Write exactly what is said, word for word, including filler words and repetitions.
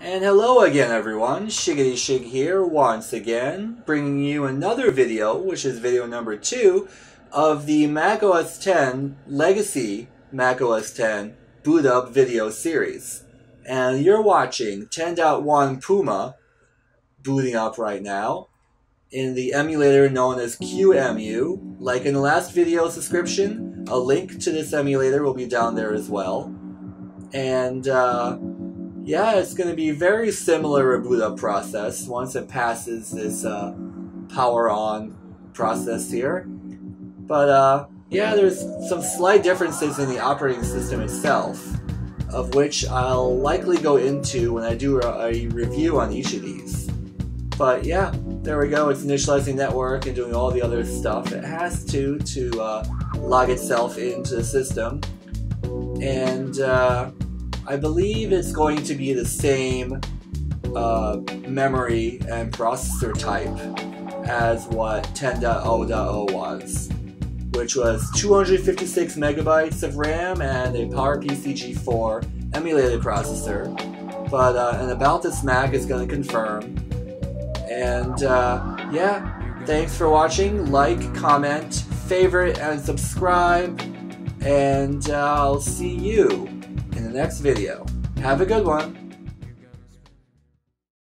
And hello again everyone, Shiggity Shigg here once again, bringing you another video, which is video number two, of the Mac O S X Legacy Mac O S X boot up video series. And you're watching ten point one Puma booting up right now in the emulator known as Q E M U. Like in the last video subscription, a link to this emulator will be down there as well. And uh... yeah, it's going to be very similar a boot up process once it passes this uh, power on process here. But uh, yeah, there's some slight differences in the operating system itself, of which I'll likely go into when I do a, a review on each of these. But yeah, there we go. It's initializing network and doing all the other stuff it has to to uh, log itself into the system. And uh, I believe it's going to be the same uh, memory and processor type as what ten point oh point oh was, which was two hundred fifty-six megabytes of RAM and a PowerPC G four emulated processor. But uh, and about this Mac is going to confirm. And uh, yeah, thanks for watching. Like, comment, favorite, and subscribe. And uh, I'll see you in the next video. Have a good one.